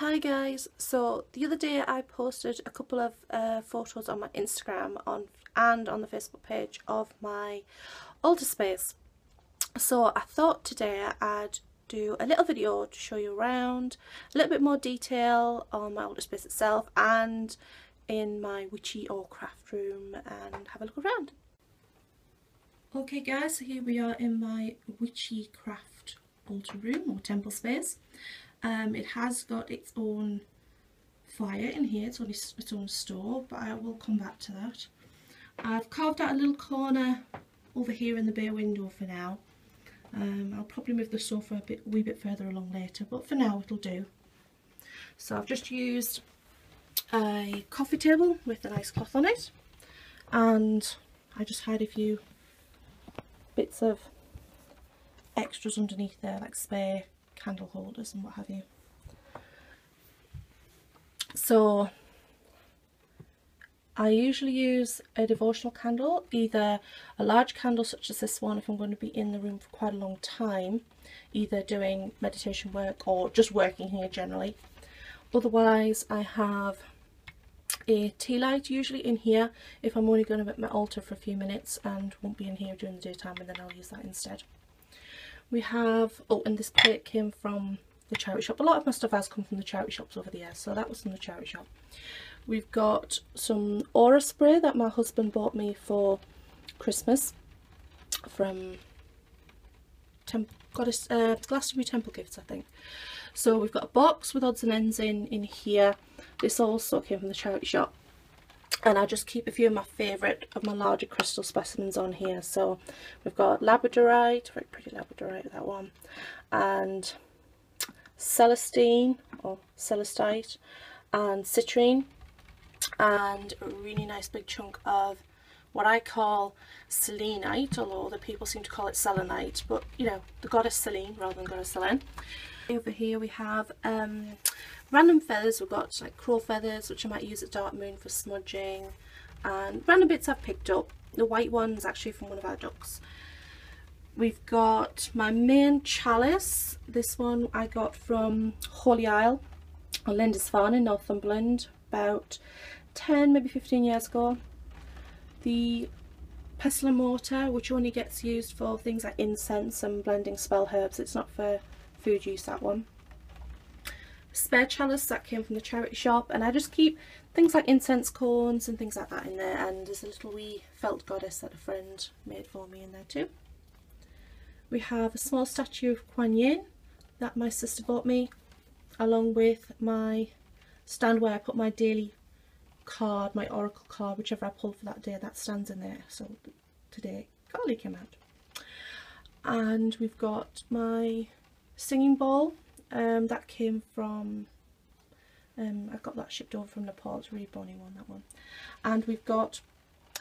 Hi guys, so the other day I posted a couple of photos on my Instagram and on the Facebook page of my altar space. So I thought today I'd do a little video to show you around, a little bit more detail on my altar space itself and in my witchy or craft room, and have a look around. Okay guys, so here we are in my witchy craft altar room or temple space. It has got its own fire in here, its own stove, but I will come back to that. I've carved out a little corner over here in the bay window for now. I'll probably move the sofa a wee bit further along later, but for now it'll do. So I've just used a coffee table with a nice cloth on it, and I just had a few bits of extras underneath there, like spare candle holders and what have you. So I usually use a devotional candle, either a large candle such as this one if I'm going to be in the room for quite a long time, either doing meditation work or just working here generally. Otherwise I have a tea light usually in here if I'm only going to be at my altar for a few minutes and won't be in here during the daytime, and then I'll use that instead. We have, oh, and this plate came from the charity shop. A lot of my stuff has come from the charity shops over the years, so that was from the charity shop. We've got some aura spray that my husband bought me for Christmas from Temp Goddess, Glastonbury Temple Gifts, I think. So we've got a box with odds and ends in here. This also came from the charity shop. And I just keep a few of my favourite of my larger crystal specimens on here. So we've got labradorite, very pretty labradorite, that one, and celestine or celestite, and citrine, and a really nice big chunk of what I call selenite, although other people seem to call it selenite, but you know, the goddess Selene rather than goddess Selene. Over here we have random feathers. We've got like crow feathers, which I might use at dark moon for smudging, and random bits I've picked up. The white one's actually from one of our ducks. We've got my main chalice. This one I got from Holy Isle or Lindisfarne in Northumberland about 10, maybe 15 years ago. The pestle and mortar, which only gets used for things like incense and blending spell herbs. It's not for food use, that one. Spare chalice that came from the charity shop, and I just keep things like incense cones and things like that in there, and there's a little wee felt goddess that a friend made for me in there too. We have a small statue of Kuan Yin that my sister bought me, along with my stand where I put my daily card, my oracle card, whichever I pulled for that day, that stands in there. So today Carly came out. And we've got my singing bowl. That came from, I got that shipped over from Nepal. It's a really bonny one, that one. And we've got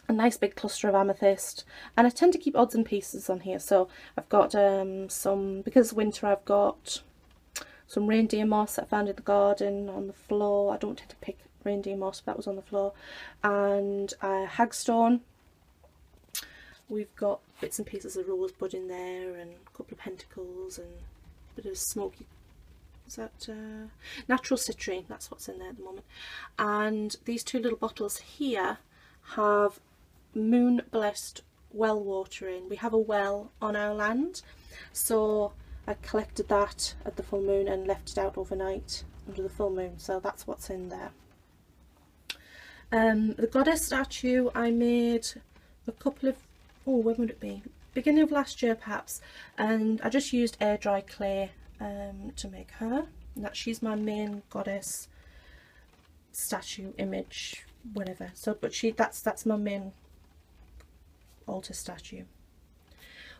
a nice big cluster of amethyst, and I tend to keep odds and pieces on here. So I've got some, because winter, I've got some reindeer moss that I found in the garden on the floor. I don't tend to pick reindeer moss, but that was on the floor. And hagstone. We've got bits and pieces of rosebud in there, and a couple of pentacles, and a bit of smoky, is that natural citrine, that's what's in there at the moment. And these two little bottles here have moon blessed well water in. We have a well on our land, so I collected that at the full moon and left it out overnight under the full moon, so that's what's in there. The goddess statue I made a couple of, oh, when would it be, beginning of last year perhaps, and I just used air dry clay to make her, and that she's my main goddess statue image, whatever. So but she, that's my main altar statue.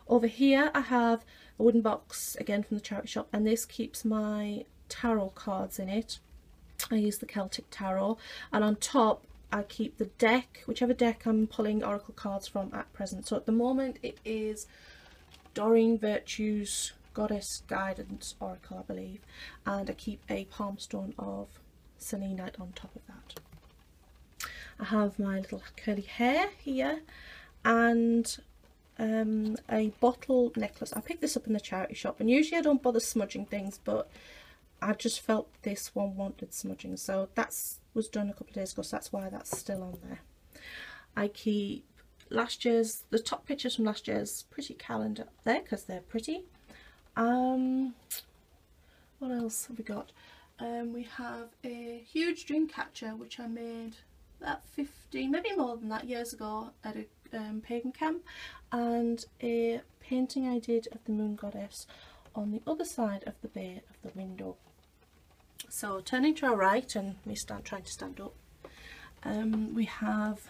Over here I have a wooden box again from the charity shop, and this keeps my tarot cards in it. I use the Celtic tarot, and on top I keep the deck, whichever deck I'm pulling oracle cards from at present. So at the moment it is Doreen Virtue's Goddess Guidance Oracle, I believe, and I keep a palm stone of selenite on top of that. I have my little curly hair here, and a bottle necklace. I picked this up in the charity shop, and usually I don't bother smudging things, but I just felt this one wanted smudging, so that's was done a couple of days ago, so that's why that's still on there. I keep last year's, the top pictures from last year's pretty calendar up there because they're pretty. What else have we got? We have a huge dream catcher which I made about 15, maybe more than that, years ago at a pagan camp, and a painting I did of the moon goddess on the other side of the bay of the window. So turning to our right, and me start trying to stand up, we have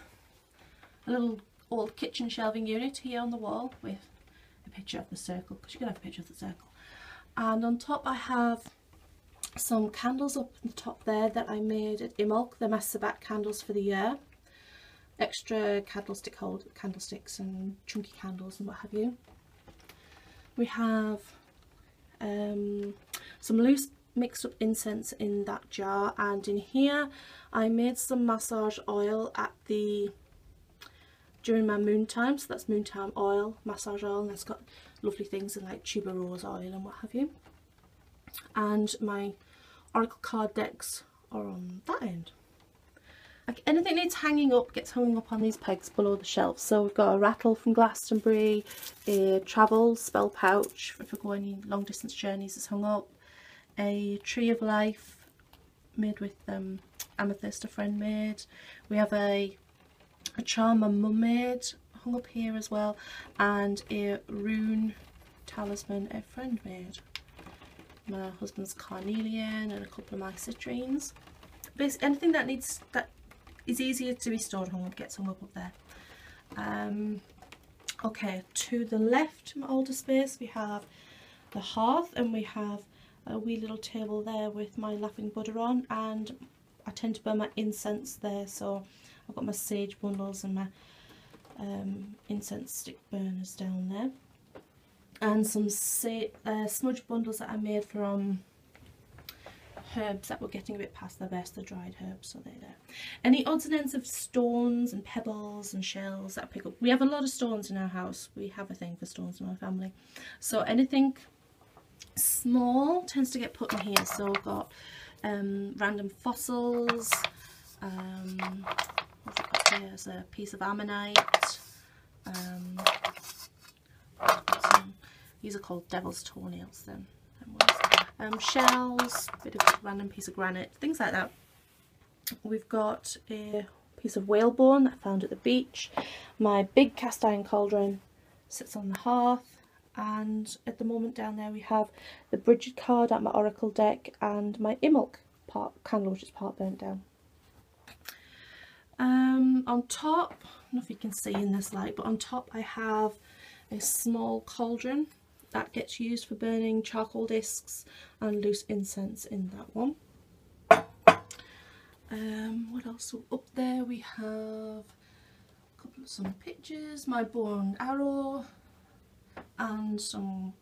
a little old kitchen shelving unit here on the wall with a picture of the circle, because you can have a picture of the circle, and on top I have some candles up on the top there that I made at Imolk. They're my sabbat candles for the year, extra candlestick hold candlesticks and chunky candles and what have you. We have some loose mixed up incense in that jar, and in here I made some massage oil during my moon time, so that's moon time oil, massage oil, and that's got lovely things in like tuberose oil and what have you. And my oracle card decks are on that end. Like anything needs hanging up gets hung up on these pegs below the shelf. So we've got a rattle from Glastonbury, a travel spell pouch if we go any long distance journeys is hung up, a tree of life made with amethyst a friend made, we have a charm my mum made hung up here as well, and a rune talisman a friend made, my husband's carnelian and a couple of my citrines. Basically anything that is easier to be stored hung up gets hung up there. Okay, to the left, my older space, we have the hearth, and we have a wee little table there with my laughing Buddha on, and I tend to burn my incense there, so I've got my sage bundles and my incense stick burners down there, and some smudge bundles that I made from herbs that were getting a bit past their best, the dried herbs, so they're there. Any odds and ends of stones and pebbles and shells that I pick up. We have a lot of stones in our house, we have a thing for stones in our family, so anything small tends to get put in here. So I've got random fossils, what's it got here? There's a piece of ammonite, these are called devil's toenails then, shells, bit of random piece of granite, things like that. We've got a piece of whalebone that I found at the beach, my big cast iron cauldron sits on the hearth, and at the moment down there we have the Bridget card at my oracle deck and my Imolk part candle which is part burnt down. On top, I don't know if you can see in this light, but on top I have a small cauldron that gets used for burning charcoal discs and loose incense in that one. What else? So up there we have a couple of some pictures, my bow and arrow, and some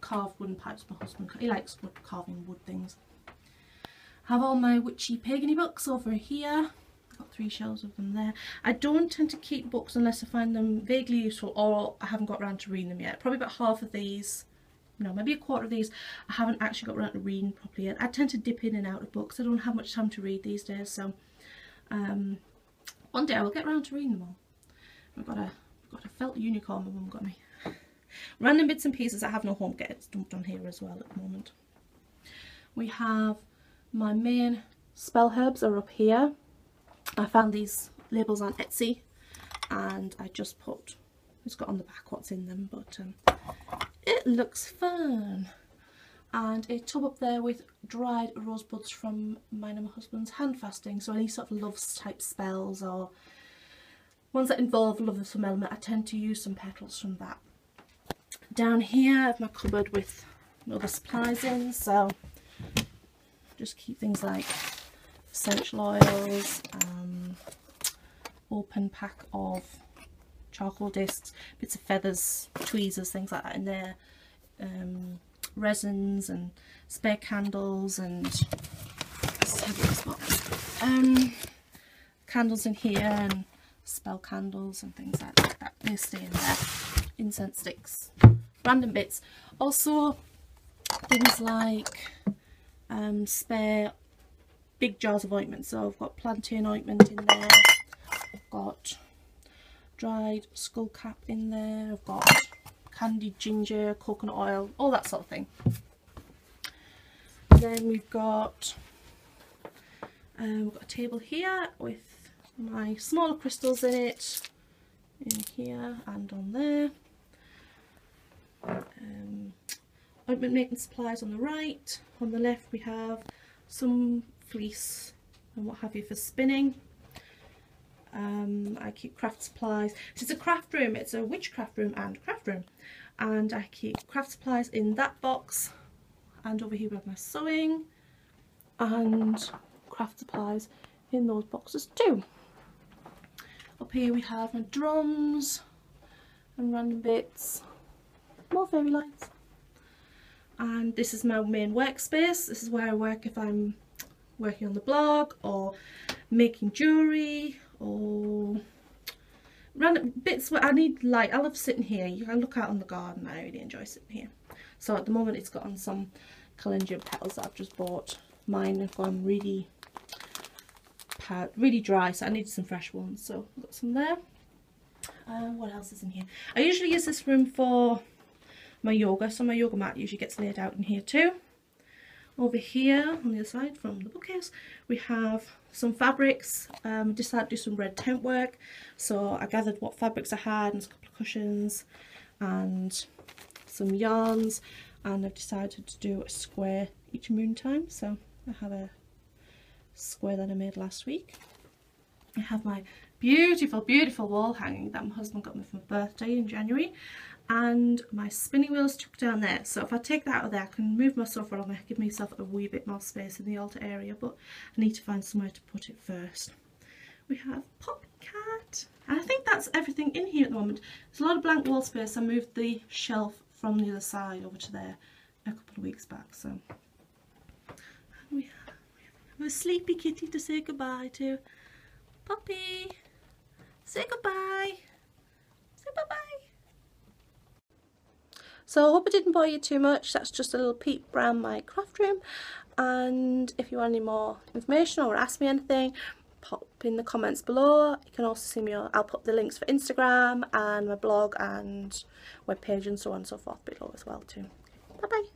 carved wooden pipes. My husband, he likes carving wood things. I have all my witchy pagany books over here. I've got 3 shelves of them there. I don't tend to keep books unless I find them vaguely useful or I haven't got around to reading them yet. Probably about half of these, no, maybe a quarter of these, I haven't actually got around to reading properly yet. I tend to dip in and out of books. I don't have much time to read these days, so one day I will get around to reading them all. I've got a felt unicorn my mum got me. Random bits and pieces that have no home gets dumped on here as well at the moment. We have my main spell herbs are up here. I found these labels on Etsy and I just put, it's got on the back what's in them, but it looks fun. And a tub up there with dried rosebuds from mine and my husband's hand fasting, so any sort of love type spells or ones that involve love of some element, I tend to use some petals from that. Down here I have my cupboard with other supplies in, so just keep things like essential oils, open pack of charcoal discs, bits of feathers, tweezers, things like that in there, resins and spare candles, and candles in here and spell candles and things like that, they stay in there, incense sticks. Random bits, also things like spare big jars of ointment. So I've got plantain ointment in there, I've got dried skullcap in there, I've got candied ginger, coconut oil, all that sort of thing. Then we've got a table here with my smaller crystals in it, in here and on there. Ointment making supplies on the right. On the left we have some fleece and what have you for spinning. I keep craft supplies. It's a craft room, it's a witchcraft room and craft room, and I keep craft supplies in that box. And over here we have my sewing and craft supplies in those boxes too. Up here we have my drums and random bits, more fairy lights. And this is my main workspace. This is where I work if I'm working on the blog or making jewellery or random bits where I need light. I love sitting here. You can look out on the garden. I really enjoy sitting here. So at the moment it's got on some calendula petals that I've just bought. Mine have gone really dry, so I need some fresh ones. So I've got some there. What else is in here? I usually use this room for my yoga, so my yoga mat usually gets laid out in here too. Over here on the other side from the bookcase we have some fabrics. Decided to do some red tent work, so I gathered what fabrics I had and a couple of cushions and some yarns, and I've decided to do a square each moon time, so I have a square that I made last week. I have my beautiful, beautiful wall hanging that my husband got me for my birthday in January, and my spinning wheel is tucked down there, so if I take that out of there I can move my sofa around, give myself a wee bit more space in the altar area, but I need to find somewhere to put it first. We have Poppy Cat, and I think that's everything in here at the moment. There's a lot of blank wall space. I moved the shelf from the other side over to there a couple of weeks back, so. And we have a sleepy kitty to say goodbye to. Poppy, say goodbye, say bye bye. So I hope I didn't bore you too much. That's just a little peep round my craft room, and if you want any more information or ask me anything, pop in the comments below. You can also see me on, I'll put the links for Instagram and my blog and webpage and so on and so forth below as well too. Bye bye.